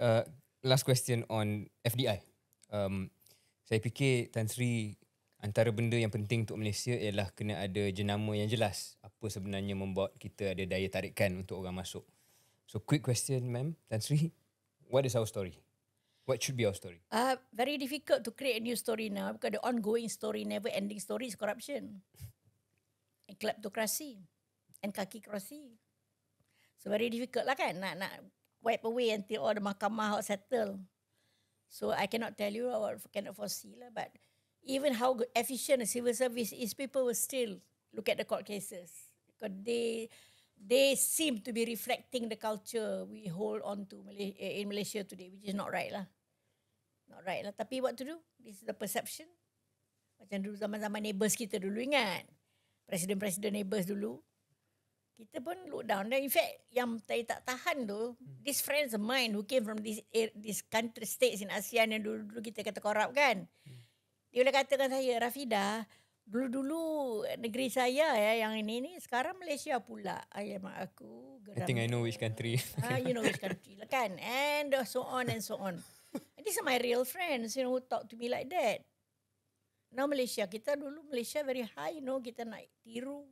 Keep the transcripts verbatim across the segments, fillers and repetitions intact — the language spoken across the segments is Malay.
Uh, last question on F D I. Um, saya fikir Tan Sri, antara benda yang penting untuk Malaysia ialah kena ada jenama yang jelas. Apa sebenarnya membuat kita ada daya tarikan untuk orang masuk. So quick question, ma'am, Tan Sri, what is our story? What should be our story? Uh, very difficult to create a new story now because the ongoing story, never-ending story is corruption and kleptocracy and kakicracy. So very difficult lah kan nak, nak wipe away until all the mahkamah settle. So I cannot tell you or cannot foresee lah, but even how good, efficient the civil service is, people will still look at the court cases because they they seem to be reflecting the culture we hold on to in Malaysia today, which is not right lah. Not right lah. Tapi what to do? This is the perception. Macam dulu zaman-zaman neighbours kita dulu, ingat? Presiden-presiden neighbours dulu. Kita pun look down. In fact, yang saya tak tahan tu, these friends of mine who came from these, these country states in ASEAN yang dulu-dulu kita kata korup kan? Dia boleh katakan saya, Rafidah, dulu-dulu negeri saya ya yang ini ni, sekarang Malaysia pula. Ayah mak aku geram. I think I know which country. Ah, you know which country lah kan. And so on and so on. And these are my real friends, you know, who talk to me like that. Now Malaysia, kita dulu Malaysia very high, you know, kita nak tiru,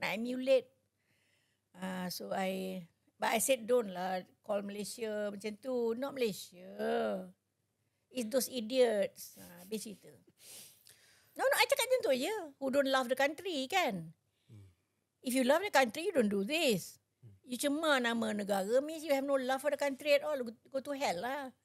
nak emulate. Ah, uh, so I, but I said don't lah, call Malaysia macam tu, not Malaysia. It's those idiots. Ah, habis cerita. No, no, I cakap macam tu je. Who don't love the country, kan? Hmm. If you love the country, you don't do this. Hmm. You cemar nama negara means you have no love for the country at all. Go to hell lah.